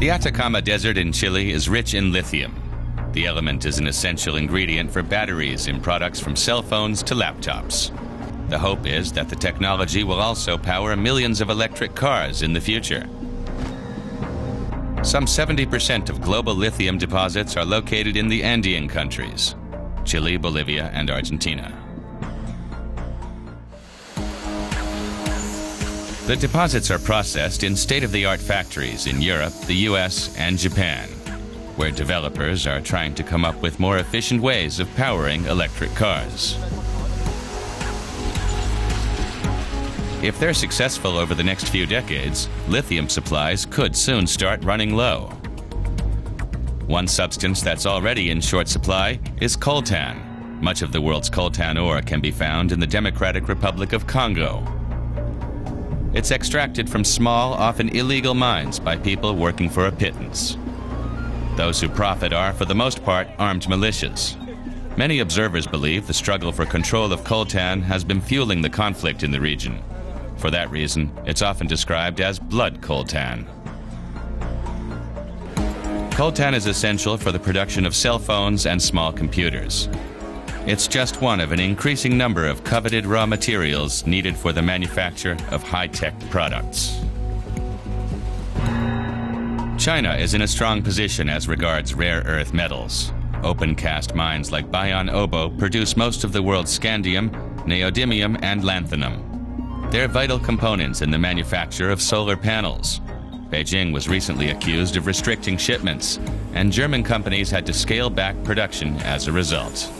The Atacama Desert in Chile is rich in lithium. The element is an essential ingredient for batteries in products from cell phones to laptops. The hope is that the technology will also power millions of electric cars in the future. Some 70% of global lithium deposits are located in the Andean countries, Chile, Bolivia, and Argentina. The deposits are processed in state-of-the-art factories in Europe, the US, and Japan, where developers are trying to come up with more efficient ways of powering electric cars. If they're successful over the next few decades, lithium supplies could soon start running low. One substance that's already in short supply is coltan. Much of the world's coltan ore can be found in the Democratic Republic of Congo. It's extracted from small, often illegal mines by people working for a pittance. Those who profit are, for the most part, armed militias. Many observers believe the struggle for control of coltan has been fueling the conflict in the region. For that reason, it's often described as blood coltan. Coltan is essential for the production of cell phones and small computers. It's just one of an increasing number of coveted raw materials needed for the manufacture of high-tech products. China is in a strong position as regards rare earth metals. Open-cast mines like Bayan Obo produce most of the world's scandium, neodymium, and lanthanum. They're vital components in the manufacture of solar panels. Beijing was recently accused of restricting shipments, and German companies had to scale back production as a result.